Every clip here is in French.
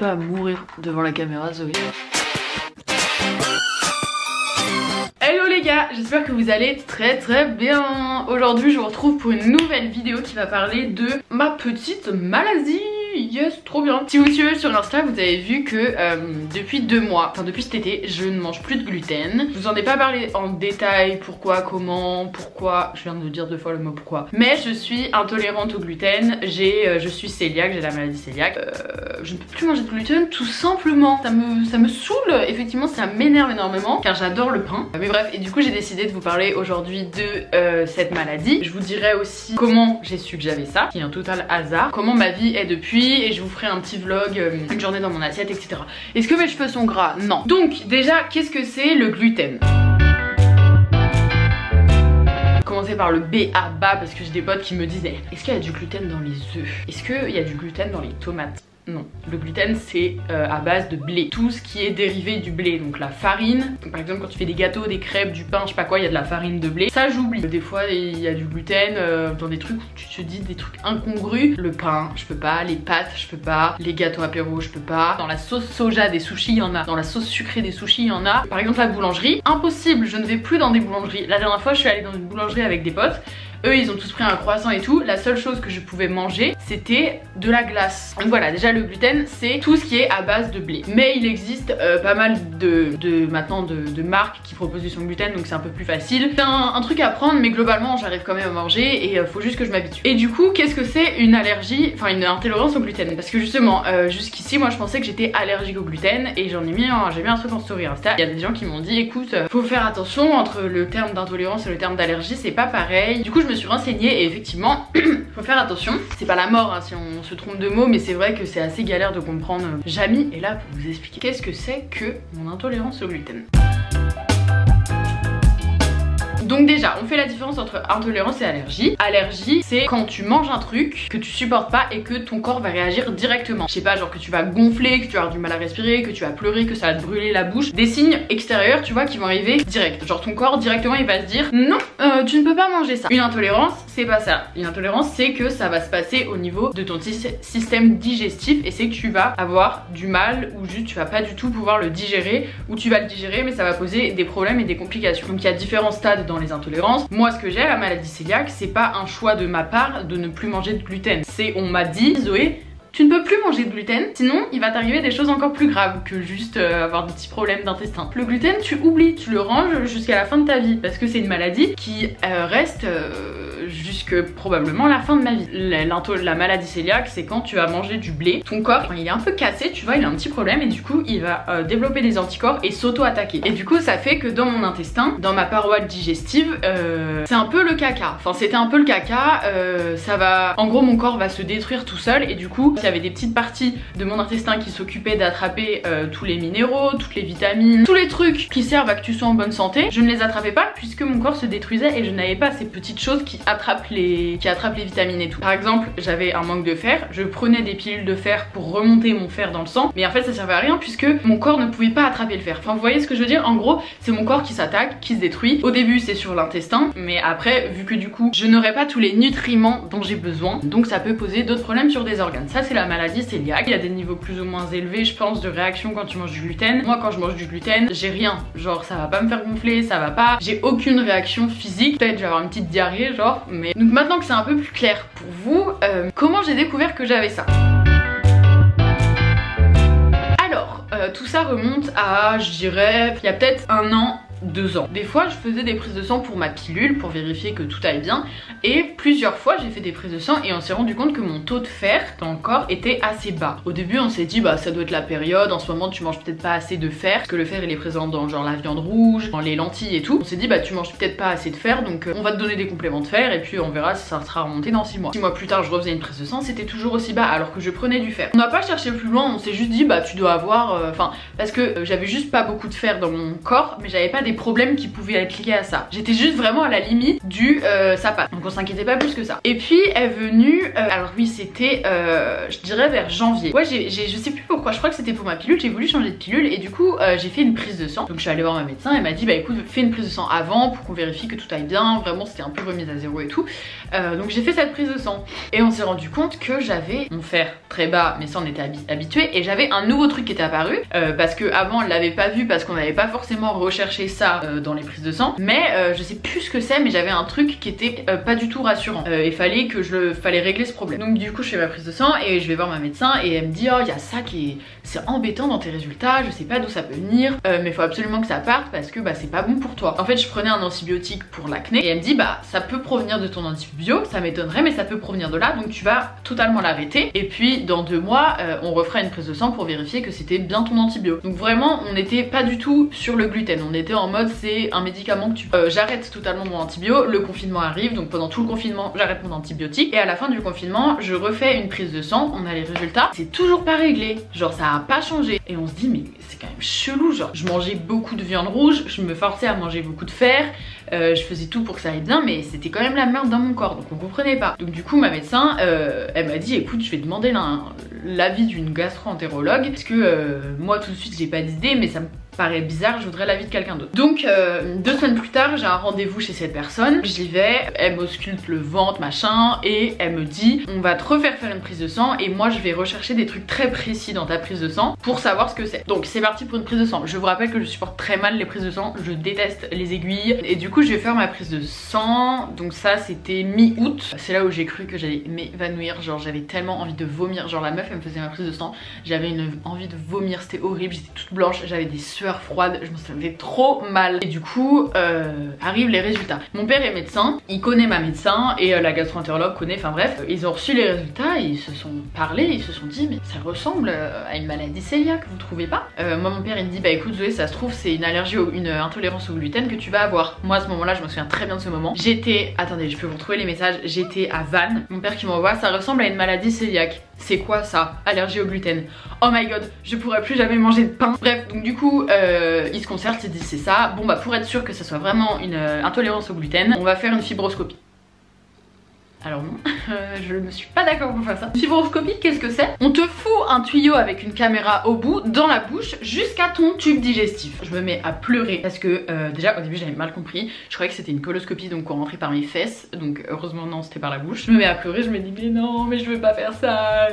pas à mourir devant la caméra, Zoé. Hello les gars, j'espère que vous allez très bien. Aujourd'hui je vous retrouve pour une nouvelle vidéo qui va parler de ma petite maladie. Yes, trop bien. Si vous me suivez sur Insta, vous avez vu que depuis 2 mois, enfin depuis cet été, je ne mange plus de gluten. Je vous en ai pas parlé en détail, pourquoi, comment, pourquoi. Je viens de vous dire 2 fois le mot pourquoi. Mais je suis intolérante au gluten. Je suis cœliaque, j'ai la maladie cœliaque. Je ne peux plus manger de gluten, tout simplement. Ça me saoule. Effectivement, ça m'énerve énormément, car j'adore le pain. Mais bref, et du coup, j'ai décidé de vous parler aujourd'hui de cette maladie. Je vous dirai aussi comment j'ai su que j'avais ça, qui est un total hasard. Comment ma vie est depuis. Et je vous ferai un petit vlog, une journée dans mon assiette, etc. Est-ce que mes cheveux sont gras? Non. Donc déjà, qu'est-ce que c'est le gluten? Commencer par le B à bas, parce que j'ai des potes qui me disaient: est-ce qu'il y a du gluten dans les œufs? Est-ce qu'il y a du gluten dans les tomates? Non, le gluten c'est à base de blé. Tout ce qui est dérivé du blé, donc la farine. Donc, par exemple quand tu fais des gâteaux, des crêpes, du pain, je sais pas quoi, il y a de la farine de blé. Ça j'oublie. Des fois il y a du gluten dans des trucs où tu te dis des trucs incongrus. Le pain, je peux pas. Les pâtes, je peux pas. Les gâteaux apéro, je peux pas. Dans la sauce soja des sushis, il y en a. Dans la sauce sucrée des sushis, il y en a. Par exemple la boulangerie, impossible, je ne vais plus dans des boulangeries. La dernière fois je suis allée dans une boulangerie avec des potes. Eux ils ont tous pris un croissant et tout, la seule chose que je pouvais manger c'était de la glace. Donc voilà, déjà le gluten c'est tout ce qui est à base de blé. Mais il existe pas mal de marques qui proposent du sans gluten, donc c'est un peu plus facile. C'est un truc à prendre, mais globalement j'arrive quand même à manger et faut juste que je m'habitue. Et du coup, qu'est-ce que c'est une allergie, enfin une intolérance au gluten? Parce que justement, jusqu'ici moi je pensais que j'étais allergique au gluten et j'ai mis un truc en story Insta. Il y a des gens qui m'ont dit écoute, faut faire attention entre le terme d'intolérance et le terme d'allergie, c'est pas pareil. Du coup je me suis renseignée et effectivement faut faire attention, c'est pas la mort hein, si on se trompe de mots, mais c'est vrai que c'est assez galère de comprendre. Jamie est là pour vous expliquer qu'est-ce que c'est que mon intolérance au gluten. Donc déjà, on fait la différence entre intolérance et allergie. Allergie, c'est quand tu manges un truc que tu supportes pas et que ton corps va réagir directement. Je sais pas, genre que tu vas gonfler, que tu vas avoir du mal à respirer, que tu vas pleurer, que ça va te brûler la bouche. Des signes extérieurs, tu vois, qui vont arriver direct. Genre ton corps, directement, il va se dire non, tu ne peux pas manger ça. Une intolérance, c'est pas ça. Une intolérance, c'est que ça va se passer au niveau de ton système digestif et c'est que tu vas avoir du mal ou juste tu vas pas du tout pouvoir le digérer ou tu vas le digérer mais ça va poser des problèmes et des complications. Donc il y a différents stades dans les intolérances. Moi ce que j'ai, la maladie cœliaque, c'est pas un choix de ma part de ne plus manger de gluten. C'est on m'a dit Zoé, tu ne peux plus manger de gluten, sinon il va t'arriver des choses encore plus graves que juste avoir des petits problèmes d'intestin. Le gluten tu oublies, tu le ranges jusqu'à la fin de ta vie parce que c'est une maladie qui reste jusque probablement la fin de ma vie. La maladie cœliaque c'est quand tu vas manger du blé, ton corps il est un peu cassé, tu vois, il a un petit problème et du coup il va développer des anticorps et s'auto-attaquer. Et du coup ça fait que dans mon intestin, dans ma paroi digestive, c'est un peu le caca. Enfin c'était un peu le caca, ça va... En gros mon corps va se détruire tout seul et du coup il y avait des petites parties de mon intestin qui s'occupaient d'attraper tous les minéraux, toutes les vitamines, tous les trucs qui servent à que tu sois en bonne santé. Je ne les attrapais pas puisque mon corps se détruisait et je n'avais pas ces petites choses qui attrapent les vitamines et tout. Par exemple, j'avais un manque de fer, je prenais des pilules de fer pour remonter mon fer dans le sang, mais en fait ça servait à rien puisque mon corps ne pouvait pas attraper le fer. Enfin vous voyez ce que je veux dire, en gros c'est mon corps qui s'attaque, qui se détruit. Au début c'est sur l'intestin, mais après vu que du coup je n'aurais pas tous les nutriments dont j'ai besoin, donc ça peut poser d'autres problèmes sur des organes. Ça c'est la maladie cœliaque. Il y a des niveaux plus ou moins élevés je pense de réaction quand tu manges du gluten. Moi quand je mange du gluten j'ai rien, genre ça va pas me faire gonfler, ça va pas, j'ai aucune réaction physique, peut-être je vais avoir une petite diarrhée genre. Mais donc maintenant que c'est un peu plus clair pour vous, comment j'ai découvert que j'avais ça? Alors tout ça remonte à, je dirais, il y a peut-être 1 an, 2 ans. Des fois je faisais des prises de sang pour ma pilule pour vérifier que tout allait bien et plusieurs fois j'ai fait des prises de sang et on s'est rendu compte que mon taux de fer dans le corps était assez bas. Au début on s'est dit bah ça doit être la période, en ce moment tu manges peut-être pas assez de fer parce que le fer il est présent dans genre la viande rouge, dans les lentilles et tout. On s'est dit bah tu manges peut-être pas assez de fer donc on va te donner des compléments de fer et puis on verra si ça sera remonté dans 6 mois. 6 mois plus tard je refaisais une prise de sang, c'était toujours aussi bas alors que je prenais du fer. On n'a pas cherché plus loin, on s'est juste dit bah tu dois avoir, enfin parce que j'avais juste pas beaucoup de fer dans mon corps mais j'avais pas des des problèmes qui pouvaient être liés à ça. J'étais juste vraiment à la limite du ça passe. Donc on s'inquiétait pas plus que ça. Et puis est venue, alors oui c'était je dirais vers janvier. Ouais je sais plus pourquoi, je crois que c'était pour ma pilule, j'ai voulu changer de pilule et du coup j'ai fait une prise de sang. Donc je suis allée voir ma médecin, elle m'a dit bah écoute fais une prise de sang avant pour qu'on vérifie que tout aille bien, vraiment c'était un peu remise à zéro et tout. Donc j'ai fait cette prise de sang et on s'est rendu compte que j'avais mon fer très bas, mais ça on était habitué, et j'avais un nouveau truc qui était apparu parce que avant on l'avait pas vu parce qu'on n'avait pas forcément recherché ça dans les prises de sang, mais je sais plus ce que c'est, mais j'avais un truc qui était pas du tout rassurant et fallait régler ce problème. Donc du coup je fais ma prise de sang et je vais voir ma médecin et elle me dit oh il y a ça qui est, c'est embêtant dans tes résultats, je sais pas d'où ça peut venir mais faut absolument que ça parte parce que bah c'est pas bon pour toi. En fait je prenais un antibiotique pour l'acné et elle me dit bah ça peut provenir de ton antibio, ça m'étonnerait mais ça peut provenir de là, donc tu vas totalement l'arrêter et puis dans 2 mois on refera une prise de sang pour vérifier que c'était bien ton antibio. Donc vraiment on n'était pas du tout sur le gluten, on était en mode c'est un médicament que tu j'arrête totalement mon antibio, le confinement arrive donc pendant tout le confinement j'arrête mon antibiotique et à la fin du confinement je refais une prise de sang, on a les résultats, c'est toujours pas réglé, genre ça a pas changé et on se dit mais c'est quand même chelou, genre je mangeais beaucoup de viande rouge, je me forçais à manger beaucoup de fer, je faisais tout pour que ça aille bien mais c'était quand même la merde dans mon corps, donc on comprenait pas. Donc du coup ma médecin elle m'a dit écoute je vais demander l'avis d'une gastro-entérologue parce que moi tout de suite j'ai pas d'idée mais ça me paraît bizarre, je voudrais l'avis de quelqu'un d'autre. Donc 2 semaines plus tard j'ai un rendez-vous chez cette personne, j'y vais, elle m'ausculte le ventre machin et elle me dit on va te refaire faire une prise de sang et moi je vais rechercher des trucs très précis dans ta prise de sang pour savoir ce que c'est. Donc c'est parti pour une prise de sang, je vous rappelle que je supporte très mal les prises de sang, je déteste les aiguilles et du coup je vais faire ma prise de sang. Donc ça c'était mi-août, c'est là où j'ai cru que j'allais m'évanouir, genre j'avais tellement envie de vomir, genre la meuf elle me faisait ma prise de sang, j'avais une envie de vomir, c'était horrible, j'étais toute blanche, j'avais des sueurs froides, je me sentais trop mal et du coup arrivent les résultats. Mon père est médecin, il connaît ma médecin et la gastro-entérologue connaît, enfin bref, ils ont reçu les résultats, ils se sont parlé, ils se sont dit mais ça ressemble à une maladie cœliaque, vous trouvez pas? Moi mon père il me dit bah écoute Zoé ça se trouve c'est une allergie ou une intolérance au gluten que tu vas avoir. Moi à ce moment là je me souviens très bien de ce moment, j'étais, attendez je peux vous retrouver les messages, j'étais à Vannes, mon père qui m'envoie ça ressemble à une maladie cœliaque. C'est quoi ça? Allergie au gluten. Oh my god, je pourrais plus jamais manger de pain. Bref, donc du coup, ils se concertent, ils disent c'est ça. Bon bah pour être sûr que ça soit vraiment une intolérance au gluten, on va faire une fibroscopie. Alors non, je ne suis pas d'accord pour faire ça. Une fibroscopie, qu'est-ce que c'est? On te fout un tuyau avec une caméra au bout, dans la bouche, jusqu'à ton tube digestif. Je me mets à pleurer parce que déjà au début j'avais mal compris. Je croyais que c'était une coloscopie donc on rentrait par mes fesses. Donc heureusement non, c'était par la bouche. Je me mets à pleurer, je me dis mais non, mais je veux pas faire ça.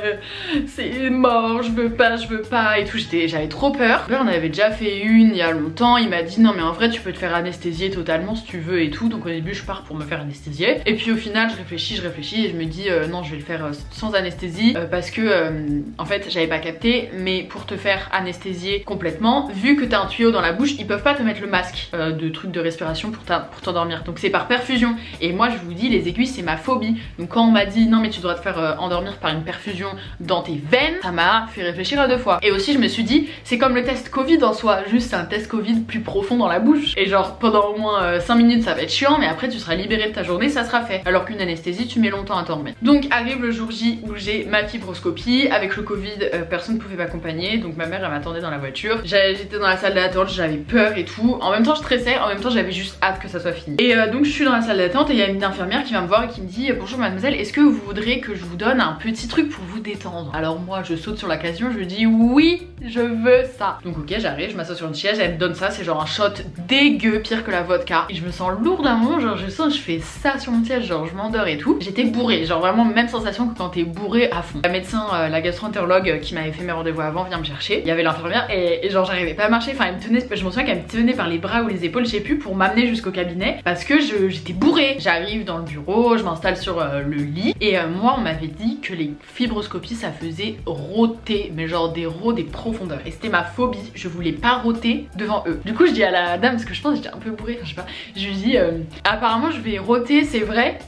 C'est mort, je veux pas et tout. J'avais trop peur. On avait déjà fait une il y a longtemps. Il m'a dit non mais en vrai tu peux te faire anesthésier totalement si tu veux et tout. Donc au début je pars pour me faire anesthésier. Et puis au final je réfléchis et je me dis non je vais le faire sans anesthésie parce que en fait j'avais pas capté mais pour te faire anesthésier complètement vu que t'as un tuyau dans la bouche ils peuvent pas te mettre le masque de truc de respiration pour t'endormir, donc c'est par perfusion et moi je vous dis les aiguilles c'est ma phobie, donc quand on m'a dit non mais tu dois te faire endormir par une perfusion dans tes veines, ça m'a fait réfléchir à 2 fois. Et aussi je me suis dit c'est comme le test Covid en soi, juste c'est un test Covid plus profond dans la bouche et genre pendant au moins 5 minutes ça va être chiant mais après tu seras libéré de ta journée, ça sera fait, alors qu'une anesthésie tu mets longtemps à t'en remettre. Donc arrive le jour J où j'ai ma fibroscopie. Avec le Covid personne ne pouvait m'accompagner donc ma mère elle m'attendait dans la voiture, j'étais dans la salle d'attente, j'avais peur et tout, en même temps je stressais, en même temps j'avais juste hâte que ça soit fini. Et donc je suis dans la salle d'attente et il y a une infirmière qui vient me voir et qui me dit bonjour mademoiselle, est-ce que vous voudrez que je vous donne un petit truc pour vous détendre? Alors moi je saute sur l'occasion, je dis oui je veux ça. Donc ok j'arrive, je m'assois sur une chaise, elle me donne ça, c'est genre un shot dégueu, pire que la vodka, et je me sens lourde à un moment, genre je sens je fais ça sur mon siège, genre je m'endors et tout. J'étais bourrée, genre vraiment même sensation que quand t'es bourrée à fond. La médecin, la gastro-entérologue qui m'avait fait mes rendez-vous avant vient me chercher. Il y avait l'infirmière et genre j'arrivais pas à marcher. Enfin elle me tenait, je me souviens qu'elle me tenait par les bras ou les épaules, je sais plus, pour m'amener jusqu'au cabinet parce que j'étais bourrée. J'arrive dans le bureau, je m'installe sur le lit et moi on m'avait dit que les fibroscopies ça faisait rôter, mais genre des rots des profondeurs. Et c'était ma phobie, je voulais pas rôter devant eux. Du coup je dis à la dame, parce que je pense que j'étais un peu bourrée, je sais pas, je lui dis apparemment je vais rôter, c'est vrai.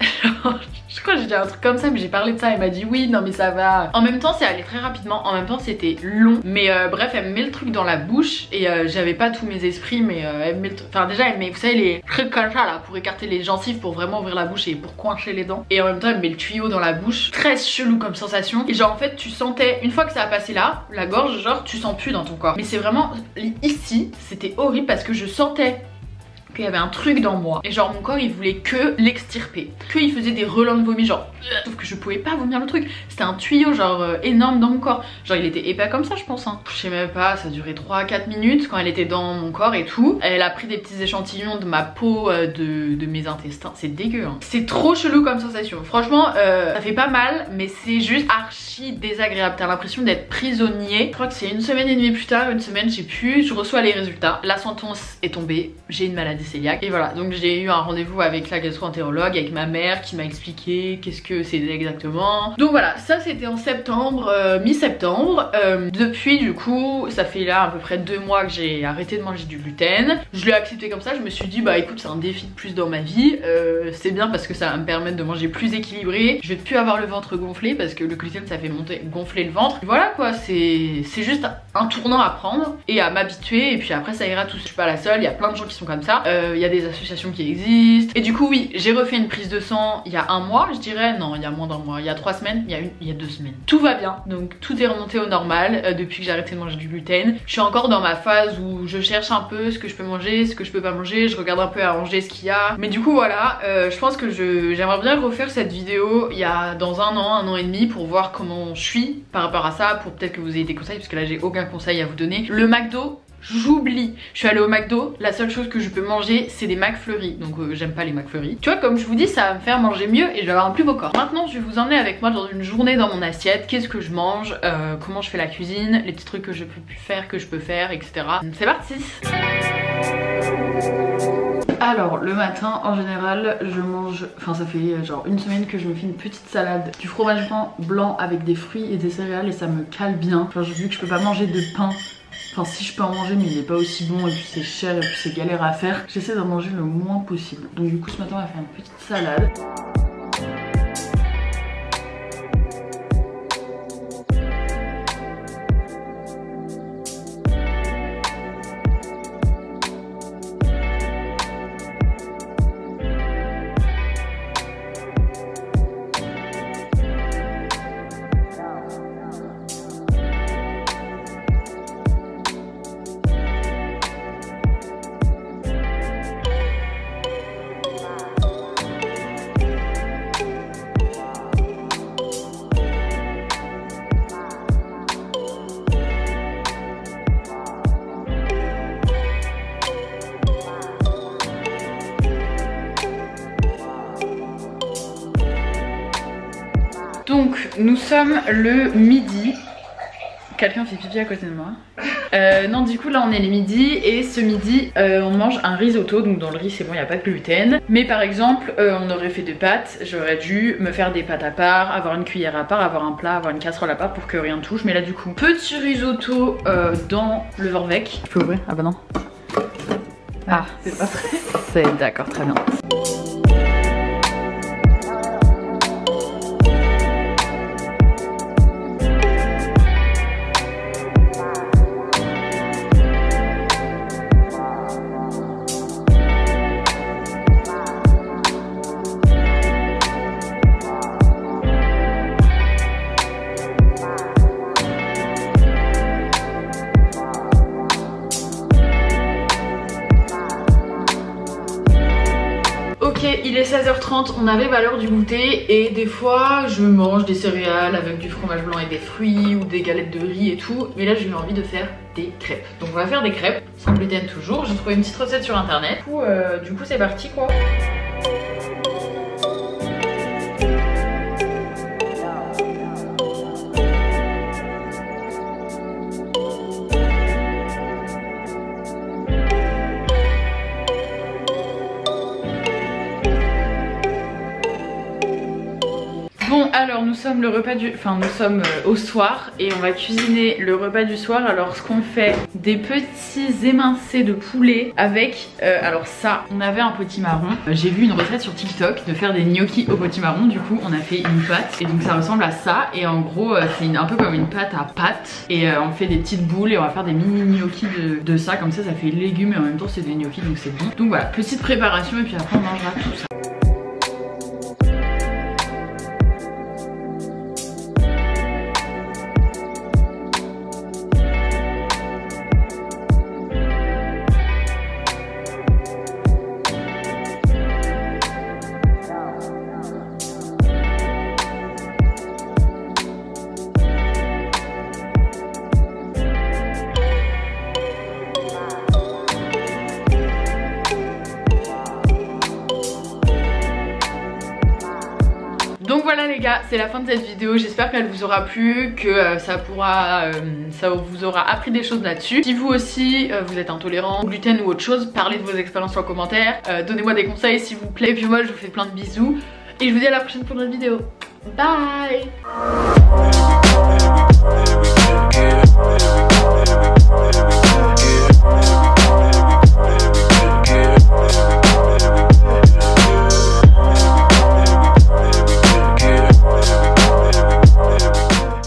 Je crois que j'ai dit un truc comme ça mais j'ai parlé de ça, elle m'a dit oui non mais ça va. En même temps c'est allé très rapidement, en même temps c'était long mais bref elle me met le truc dans la bouche et j'avais pas tous mes esprits mais elle me met le truc, enfin déjà elle met vous savez les trucs comme ça là pour écarter les gencives pour vraiment ouvrir la bouche et pour coincer les dents, et en même temps elle me met le tuyau dans la bouche, très chelou comme sensation, et genre en fait tu sentais une fois que ça a passé là, la gorge, genre tu sens plus dans ton corps, mais c'est vraiment ici, c'était horrible parce que je sentais qu'il y avait un truc dans moi et genre mon corps il voulait que l'extirper, il faisait des relents de vomi genre, sauf que je pouvais pas vomir le truc, c'était un tuyau genre énorme dans mon corps, genre il était épais comme ça je pense hein. Je sais même pas, ça durait 3-4 minutes quand elle était dans mon corps et tout, elle a pris des petits échantillons de ma peau, de mes intestins, c'est dégueu hein. C'est trop chelou comme sensation, franchement ça fait pas mal mais c'est juste archi désagréable, t'as l'impression d'être prisonnier. Je crois que c'est une semaine et demie plus tard, une semaine je sais plus, je reçois les résultats, la sentence est tombée, j'ai une maladie coeliaque et voilà, donc j'ai eu un rendez-vous avec la gastro-entérologue, avec ma mère qui m'a expliqué qu'est-ce que c'était exactement. Donc voilà, ça c'était en septembre, mi-septembre. Depuis du coup, ça fait là à peu près 2 mois que j'ai arrêté de manger du gluten. Je l'ai accepté comme ça, je me suis dit bah écoute c'est un défi de plus dans ma vie, c'est bien parce que ça va me permettre de manger plus équilibré, je vais plus avoir le ventre gonflé parce que le gluten ça fait gonfler le ventre. Voilà quoi, c'est juste un tournant à prendre et à m'habituer et puis après ça ira tout. Je suis pas la seule, il y a plein de gens qui sont comme ça, il y a des associations qui existent. Et du coup oui, j'ai refait une prise de sang il y a 1 mois je dirais, non il y a moins d'un mois, il y a 3 semaines, il y a 2 semaines. Tout va bien, donc tout est remonté au normal depuis que j'ai arrêté de manger du gluten. Je suis encore dans ma phase où je cherche un peu ce que je peux manger, ce que je peux pas manger, je regarde un peu à manger ce qu'il y a. Mais du coup voilà, je pense que j'aimerais bien refaire cette vidéo il y a dans 1 an, 1 an et demi pour voir comment je suis par rapport à ça, pour peut-être que vous ayez des conseils parce que là j'ai aucun conseil à vous donner. Le McDo, j'oublie, je suis allée au McDo, la seule chose que je peux manger c'est des McFlurry, donc j'aime pas les McFlurry. Tu vois comme je vous dis, ça va me faire manger mieux et je vais avoir un plus beau corps. Maintenant je vais vous emmener avec moi dans une journée dans mon assiette, qu'est-ce que je mange, comment je fais la cuisine, les petits trucs que je peux plus faire, que je peux faire, etc. C'est parti. Alors le matin en général je mange, enfin ça fait genre une semaine que je me fais une petite salade, du fromage blanc avec des fruits et des céréales et ça me cale bien. Enfin vu que je peux pas manger de pain, enfin si je peux en manger mais il est pas aussi bon et puis c'est cher et puis c'est galère à faire, j'essaie d'en manger le moins possible. Donc du coup ce matin on va faire une petite salade. Donc nous sommes le midi, quelqu'un fait pipi à côté de moi. Non du coup là on est le midi et ce midi on mange un risotto, donc dans le riz c'est bon il n'y a pas de gluten, mais par exemple on aurait fait 2 pâtes, j'aurais dû me faire des pâtes à part, avoir une cuillère à part, avoir un plat, avoir une casserole à part pour que rien ne touche, mais là du coup petit risotto dans le Vorvec. Je peux ouvrir? Ah bah non. Ah c'est pas prêt. C'est d'accord, très bien. Il est 16h30, on arrive à l'heure du goûter et des fois je mange des céréales avec du fromage blanc et des fruits ou des galettes de riz et tout, mais là j'ai eu envie de faire des crêpes. Donc on va faire des crêpes, sans gluten toujours, j'ai trouvé une petite recette sur internet. Du coup c'est parti quoi. Alors nous sommes le repas du... Enfin nous sommes au soir et on va cuisiner le repas du soir. Alors ce qu'on fait, des petits émincés de poulet avec... alors ça, on avait un potimarron. J'ai vu une recette sur TikTok de faire des gnocchis au potimarron. Du coup on a fait une pâte et donc ça ressemble à ça. Et en gros c'est un peu comme une pâte à pâte. Et on fait des petites boules et on va faire des mini gnocchis de ça. Comme ça, ça fait légumes et en même temps c'est des gnocchis donc c'est bon. Donc voilà, petite préparation et puis après on mangera tout ça. voilà, c'est la fin de cette vidéo. J'espère qu'elle vous aura plu, que ça vous aura appris des choses là-dessus. Si vous aussi vous êtes intolérant au gluten ou autre chose, parlez de vos expériences en commentaire. Donnez-moi des conseils s'il vous plaît. Et puis moi je vous fais plein de bisous. Et je vous dis à la prochaine pour une autre vidéo. Bye!